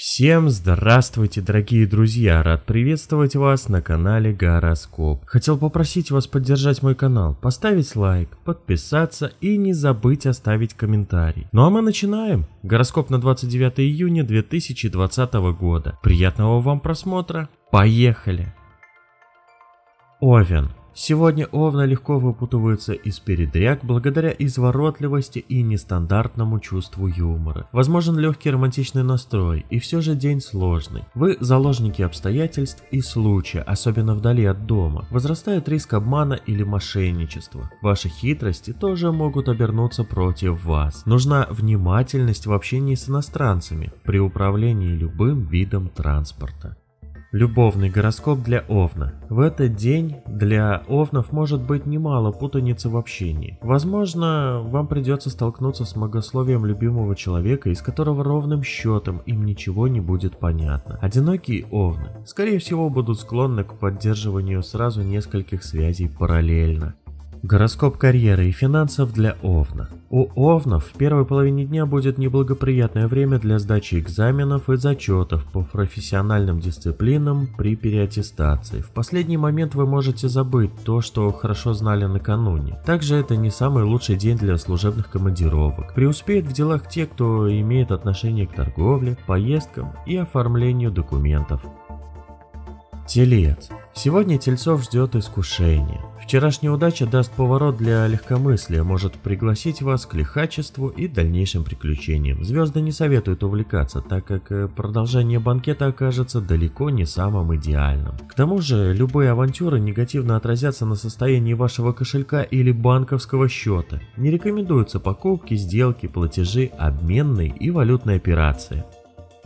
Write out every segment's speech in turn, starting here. Всем здравствуйте, дорогие друзья! Рад приветствовать вас на канале Гороскоп. Хотел попросить вас поддержать мой канал, поставить лайк, подписаться и не забыть оставить комментарий. Ну а мы начинаем! Гороскоп на 29 июня 2020 года. Приятного вам просмотра! Поехали! Овен. Сегодня овны легко выпутываются из передряг благодаря изворотливости и нестандартному чувству юмора. Возможен легкий романтичный настрой, и все же день сложный. Вы заложники обстоятельств и случая, особенно вдали от дома. Возрастает риск обмана или мошенничества. Ваши хитрости тоже могут обернуться против вас. Нужна внимательность в общении с иностранцами при управлении любым видом транспорта. Любовный гороскоп для Овна. В этот день для Овнов может быть немало путаницы в общении. Возможно, вам придется столкнуться с многословием любимого человека, из которого ровным счетом им ничего не будет понятно. Одинокие Овны, скорее всего, будут склонны к поддерживанию сразу нескольких связей параллельно. Гороскоп карьеры и финансов для Овна. У Овнов в первой половине дня будет неблагоприятное время для сдачи экзаменов и зачетов по профессиональным дисциплинам при переаттестации. В последний момент вы можете забыть то, что хорошо знали накануне. Также это не самый лучший день для служебных командировок. Преуспеют в делах те, кто имеет отношение к торговле, поездкам и оформлению документов. Телец. Сегодня тельцов ждет искушение. Вчерашняя удача даст поворот для легкомыслия, может пригласить вас к лихачеству и дальнейшим приключениям. Звезды не советуют увлекаться, так как продолжение банкета окажется далеко не самым идеальным. К тому же, любые авантюры негативно отразятся на состоянии вашего кошелька или банковского счета. Не рекомендуются покупки, сделки, платежи, обменные и валютные операции.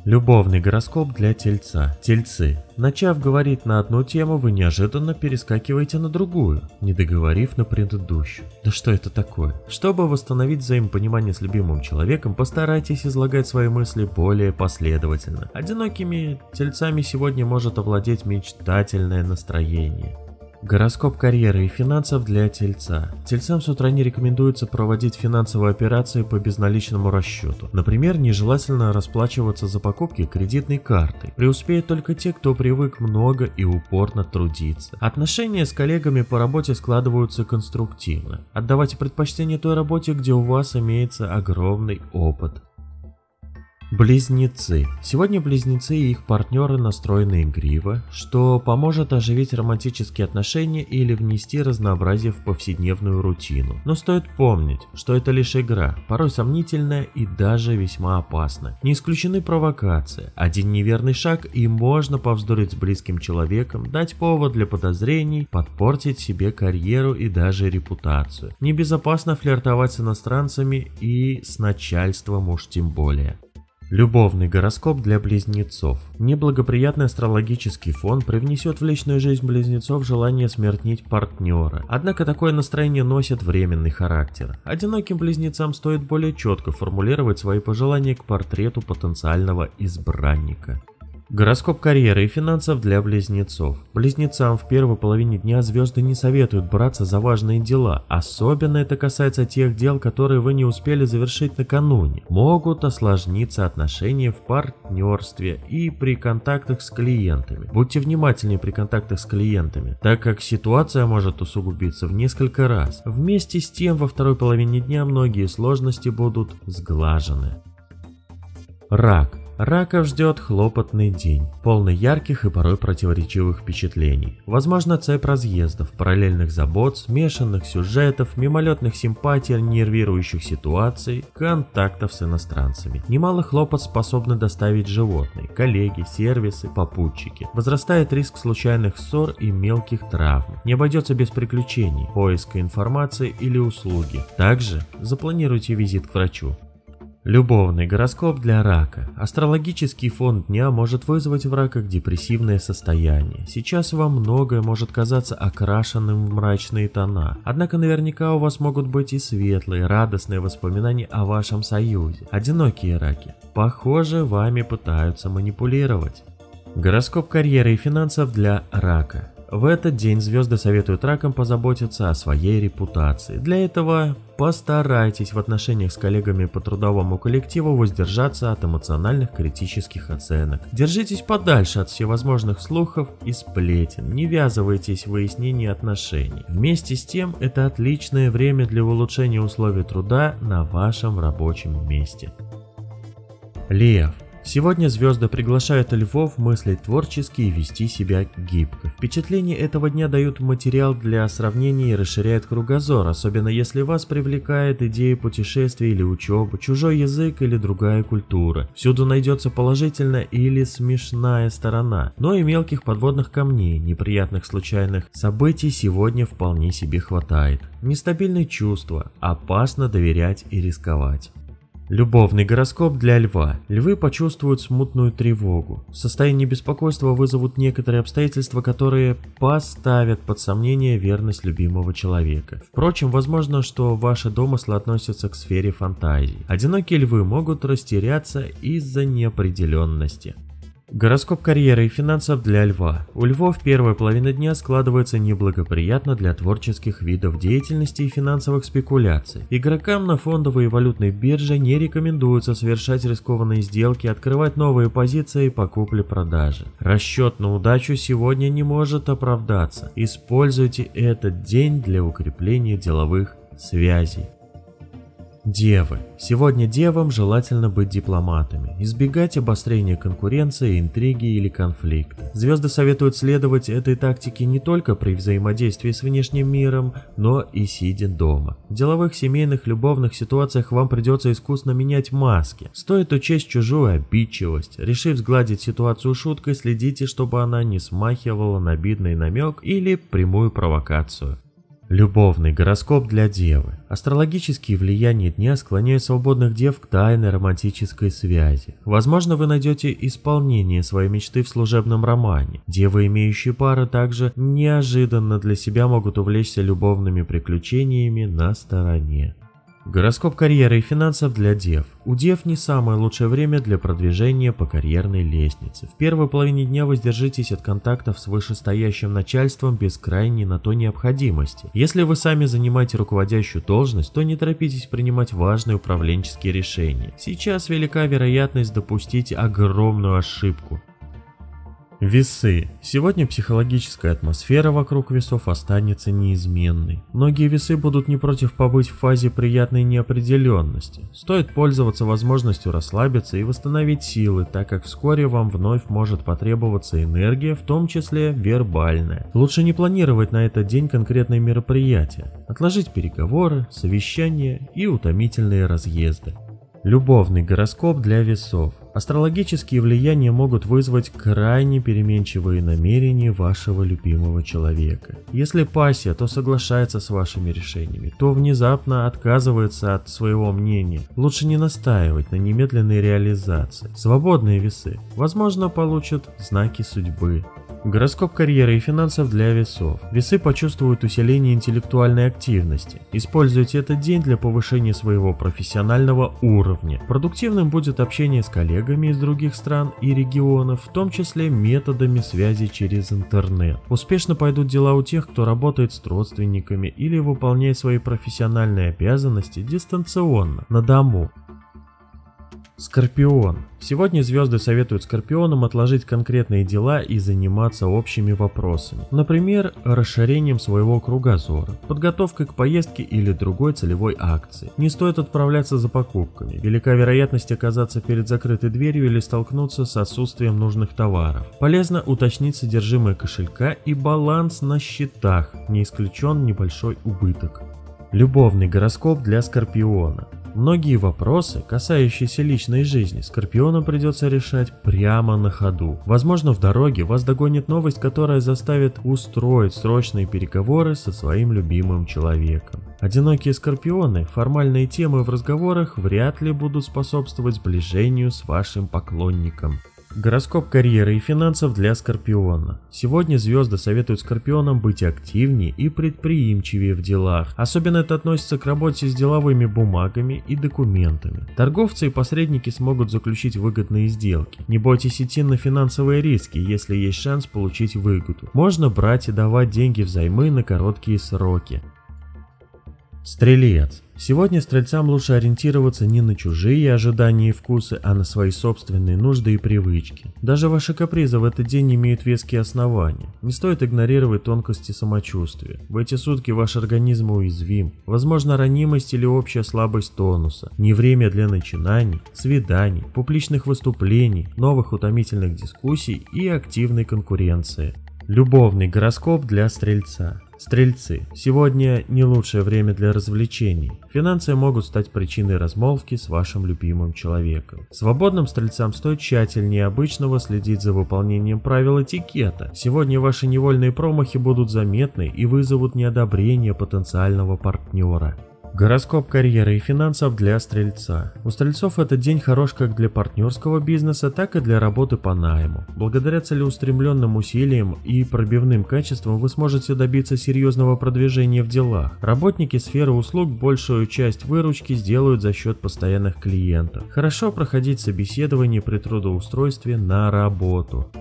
Любовный гороскоп для Тельца. Тельцы. Начав говорить на одну тему, вы неожиданно перескакиваете на другую, не договорив на предыдущую. Да что это такое? Чтобы восстановить взаимопонимание с любимым человеком, постарайтесь излагать свои мысли более последовательно. Одинокими тельцами сегодня может овладеть мечтательное настроение. Гороскоп карьеры и финансов для Тельца. Тельцам с утра не рекомендуется проводить финансовые операции по безналичному расчету. Например, нежелательно расплачиваться за покупки кредитной картой. Преуспеют только те, кто привык много и упорно трудиться. Отношения с коллегами по работе складываются конструктивно. Отдавайте предпочтение той работе, где у вас имеется огромный опыт. Близнецы. Сегодня близнецы и их партнеры настроены игриво, что поможет оживить романтические отношения или внести разнообразие в повседневную рутину. Но стоит помнить, что это лишь игра, порой сомнительная и даже весьма опасная. Не исключены провокации. Один неверный шаг, и можно повздорить с близким человеком, дать повод для подозрений, подпортить себе карьеру и даже репутацию. Небезопасно флиртовать с иностранцами и с начальством уж тем более. Любовный гороскоп для близнецов. Неблагоприятный астрологический фон привнесет в личную жизнь близнецов желание смертнить партнера. Однако такое настроение носит временный характер. Одиноким близнецам стоит более четко формулировать свои пожелания к портрету потенциального избранника. Гороскоп карьеры и финансов для близнецов. Близнецам в первой половине дня звезды не советуют браться за важные дела. Особенно это касается тех дел, которые вы не успели завершить накануне. Могут осложниться отношения в партнерстве и при контактах с клиентами. Будьте внимательнее при контактах с клиентами, так как ситуация может усугубиться в несколько раз. Вместе с тем, во второй половине дня многие сложности будут сглажены. Рак. Раков ждет хлопотный день, полный ярких и порой противоречивых впечатлений. Возможно, цепь разъездов, параллельных забот, смешанных сюжетов, мимолетных симпатий, нервирующих ситуаций, контактов с иностранцами. Немало хлопот способны доставить животные, коллеги, сервисы, попутчики. Возрастает риск случайных ссор и мелких травм. Не обойдется без приключений, поиска информации или услуги. Также запланируйте визит к врачу. Любовный гороскоп для рака. Астрологический фон дня может вызвать в раках депрессивное состояние. Сейчас вам многое может казаться окрашенным в мрачные тона. Однако наверняка у вас могут быть и светлые, радостные воспоминания о вашем союзе. Одинокие раки. Похоже, вами пытаются манипулировать. Гороскоп карьеры и финансов для рака. В этот день звезды советуют ракам позаботиться о своей репутации. Для этого постарайтесь в отношениях с коллегами по трудовому коллективу воздержаться от эмоциональных критических оценок. Держитесь подальше от всевозможных слухов и сплетен, не ввязывайтесь в выяснение отношений. Вместе с тем, это отличное время для улучшения условий труда на вашем рабочем месте. Лев. Сегодня звезды приглашают львов мыслить творчески и вести себя гибко. Впечатления этого дня дают материал для сравнения и расширяют кругозор, особенно если вас привлекает идея путешествий или учебы, чужой язык или другая культура. Всюду найдется положительная или смешная сторона, но и мелких подводных камней, неприятных случайных событий сегодня вполне себе хватает. Нестабильные чувства, опасно доверять и рисковать. Любовный гороскоп для льва. Львы почувствуют смутную тревогу. В состоянии беспокойства вызовут некоторые обстоятельства, которые поставят под сомнение верность любимого человека. Впрочем, возможно, что ваши домыслы относятся к сфере фантазии. Одинокие львы могут растеряться из-за неопределенности. Гороскоп карьеры и финансов для льва. У львов первая половина дня складывается неблагоприятно для творческих видов деятельности и финансовых спекуляций. Игрокам на фондовой и валютной бирже не рекомендуется совершать рискованные сделки, открывать новые позиции по купле-продаже. Расчет на удачу сегодня не может оправдаться. Используйте этот день для укрепления деловых связей. Девы. Сегодня девам желательно быть дипломатами, избегать обострения конкуренции, интриги или конфликта. Звезды советуют следовать этой тактике не только при взаимодействии с внешним миром, но и сидя дома. В деловых, семейных, любовных ситуациях вам придется искусно менять маски. Стоит учесть чужую обидчивость. Решив сгладить ситуацию шуткой, следите, чтобы она не смахивала на обидный намек или прямую провокацию. Любовный гороскоп для девы. Астрологические влияния дня склоняют свободных дев к тайной романтической связи. Возможно, вы найдете исполнение своей мечты в служебном романе. Девы, имеющие пары, также неожиданно для себя могут увлечься любовными приключениями на стороне. Гороскоп карьеры и финансов для дев. У дев не самое лучшее время для продвижения по карьерной лестнице. В первой половине дня воздержитесь от контактов с вышестоящим начальством без крайней на то необходимости. Если вы сами занимаете руководящую должность, то не торопитесь принимать важные управленческие решения. Сейчас велика вероятность допустить огромную ошибку. Весы. Сегодня психологическая атмосфера вокруг весов останется неизменной. Многие весы будут не против побыть в фазе приятной неопределенности. Стоит пользоваться возможностью расслабиться и восстановить силы, так как вскоре вам вновь может потребоваться энергия, в том числе вербальная. Лучше не планировать на этот день конкретные мероприятия, отложить переговоры, совещания и утомительные разъезды. Любовный гороскоп для весов. Астрологические влияния могут вызвать крайне переменчивые намерения вашего любимого человека. Если пассия, то соглашается с вашими решениями, то внезапно отказывается от своего мнения. Лучше не настаивать на немедленной реализации. Свободные весы, возможно, получат знаки судьбы. Гороскоп карьеры и финансов для весов. Весы почувствуют усиление интеллектуальной активности. Используйте этот день для повышения своего профессионального уровня. Продуктивным будет общение с коллегами из других стран и регионов, в том числе методами связи через интернет. Успешно пойдут дела у тех, кто работает с родственниками или выполняет свои профессиональные обязанности дистанционно, на дому. Скорпион. Сегодня звезды советуют скорпионам отложить конкретные дела и заниматься общими вопросами. Например, расширением своего кругозора, подготовкой к поездке или другой целевой акции. Не стоит отправляться за покупками. Велика вероятность оказаться перед закрытой дверью или столкнуться с отсутствием нужных товаров. Полезно уточнить содержимое кошелька и баланс на счетах. Не исключен небольшой убыток. Любовный гороскоп для Скорпиона. Многие вопросы, касающиеся личной жизни, Скорпионам придется решать прямо на ходу. Возможно, в дороге вас догонит новость, которая заставит устроить срочные переговоры со своим любимым человеком. Одинокие Скорпионы, формальные темы в разговорах вряд ли будут способствовать сближению с вашим поклонником. Гороскоп карьеры и финансов для Скорпиона. Сегодня звезды советуют Скорпионам быть активнее и предприимчивее в делах. Особенно это относится к работе с деловыми бумагами и документами. Торговцы и посредники смогут заключить выгодные сделки. Не бойтесь идти на финансовые риски, если есть шанс получить выгоду. Можно брать и давать деньги взаймы на короткие сроки. Стрелец. Сегодня стрельцам лучше ориентироваться не на чужие ожидания и вкусы, а на свои собственные нужды и привычки. Даже ваши капризы в этот день имеют веские основания. Не стоит игнорировать тонкости самочувствия. В эти сутки ваш организм уязвим. Возможно, ранимость или общая слабость тонуса. Не время для начинаний, свиданий, публичных выступлений, новых утомительных дискуссий и активной конкуренции. Любовный гороскоп для Стрельца. Стрельцы, сегодня не лучшее время для развлечений. Финансы могут стать причиной размолвки с вашим любимым человеком. Свободным стрельцам стоит тщательнее обычного следить за выполнением правил этикета. Сегодня ваши невольные промахи будут заметны и вызовут неодобрение потенциального партнера. Гороскоп карьеры и финансов для Стрельца. У Стрельцов этот день хорош как для партнерского бизнеса, так и для работы по найму. Благодаря целеустремленным усилиям и пробивным качествам вы сможете добиться серьезного продвижения в делах. Работники сферы услуг большую часть выручки сделают за счет постоянных клиентов. Хорошо проходить собеседование при трудоустройстве на работу.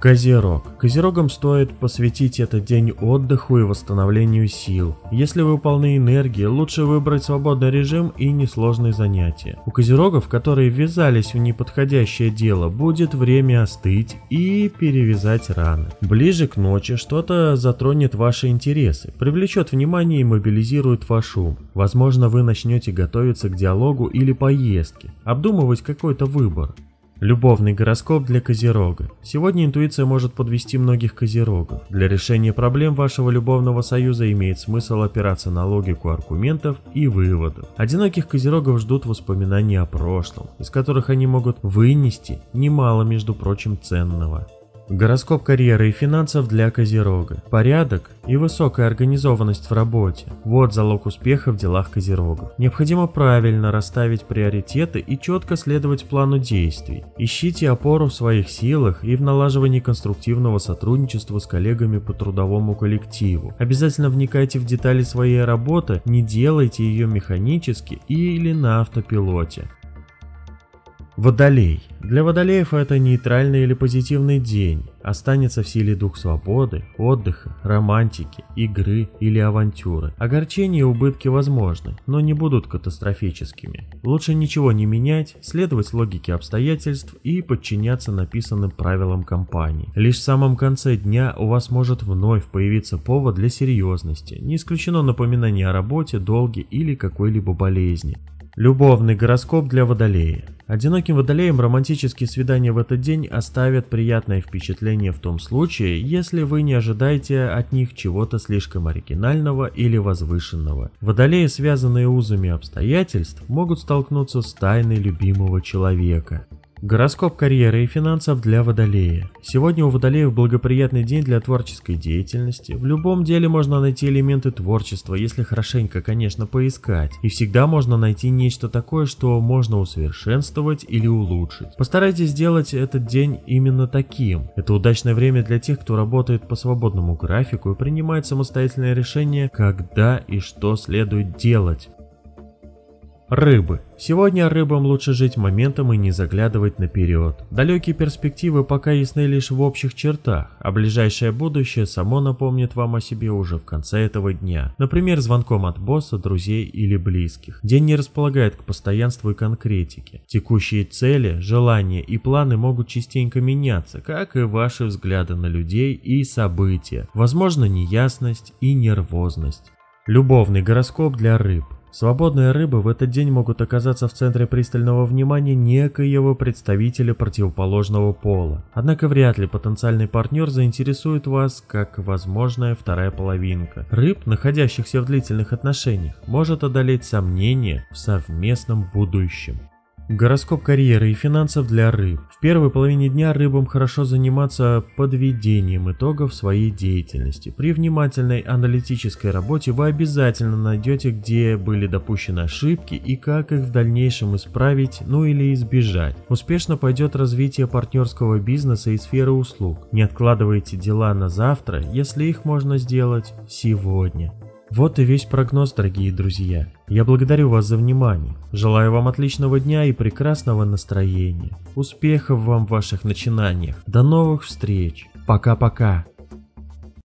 Козерог. Козерогам стоит посвятить этот день отдыху и восстановлению сил. Если вы полны энергии, лучше выбрать свободный режим и несложные занятия. У козерогов, которые ввязались в неподходящее дело, будет время остыть и перевязать раны. Ближе к ночи что-то затронет ваши интересы, привлечет внимание и мобилизирует ваш ум. Возможно, вы начнете готовиться к диалогу или поездке, обдумывать какой-то выбор. Любовный гороскоп для Козерога. Сегодня интуиция может подвести многих козерогов. Для решения проблем вашего любовного союза имеет смысл опираться на логику аргументов и выводов. Одиноких козерогов ждут воспоминания о прошлом, из которых они могут вынести немало, между прочим, ценного. Гороскоп карьеры и финансов для Козерога. Порядок и высокая организованность в работе – вот залог успеха в делах козерогов. Необходимо правильно расставить приоритеты и четко следовать плану действий. Ищите опору в своих силах и в налаживании конструктивного сотрудничества с коллегами по трудовому коллективу. Обязательно вникайте в детали своей работы, не делайте ее механически или на автопилоте. Водолей. Для водолеев это нейтральный или позитивный день. Останется в силе дух свободы, отдыха, романтики, игры или авантюры. Огорчения и убытки возможны, но не будут катастрофическими. Лучше ничего не менять, следовать логике обстоятельств и подчиняться написанным правилам компании. Лишь в самом конце дня у вас может вновь появиться повод для серьезности. Не исключено напоминание о работе, долге или какой-либо болезни. Любовный гороскоп для водолея. Одиноким водолеям романтические свидания в этот день оставят приятное впечатление в том случае, если вы не ожидаете от них чего-то слишком оригинального или возвышенного. Водолеи, связанные узами обстоятельств, могут столкнуться с тайной любимого человека. Гороскоп карьеры и финансов для водолея. Сегодня у водолеев благоприятный день для творческой деятельности. В любом деле можно найти элементы творчества, если хорошенько, конечно, поискать. И всегда можно найти нечто такое, что можно усовершенствовать или улучшить. Постарайтесь сделать этот день именно таким. Это удачное время для тех, кто работает по свободному графику и принимает самостоятельное решение, когда и что следует делать. Рыбы. Сегодня рыбам лучше жить моментом и не заглядывать наперед. Далекие перспективы пока ясны лишь в общих чертах, а ближайшее будущее само напомнит вам о себе уже в конце этого дня. Например, звонком от босса, друзей или близких. День не располагает к постоянству и конкретике. Текущие цели, желания и планы могут частенько меняться, как и ваши взгляды на людей и события. Возможно, неясность и нервозность. Любовный гороскоп для рыб. Свободные рыбы в этот день могут оказаться в центре пристального внимания некоего представителя противоположного пола. Однако вряд ли потенциальный партнер заинтересует вас как возможная вторая половинка. Рыб, находящихся в длительных отношениях, может одолеть сомнения в совместном будущем. Гороскоп карьеры и финансов для рыб. В первой половине дня рыбам хорошо заниматься подведением итогов своей деятельности. При внимательной аналитической работе вы обязательно найдете, где были допущены ошибки и как их в дальнейшем исправить, ну или избежать. Успешно пойдет развитие партнерского бизнеса и сферы услуг. Не откладывайте дела на завтра, если их можно сделать сегодня. Вот и весь прогноз, дорогие друзья. Я благодарю вас за внимание. Желаю вам отличного дня и прекрасного настроения. Успехов вам в ваших начинаниях. До новых встреч. Пока-пока.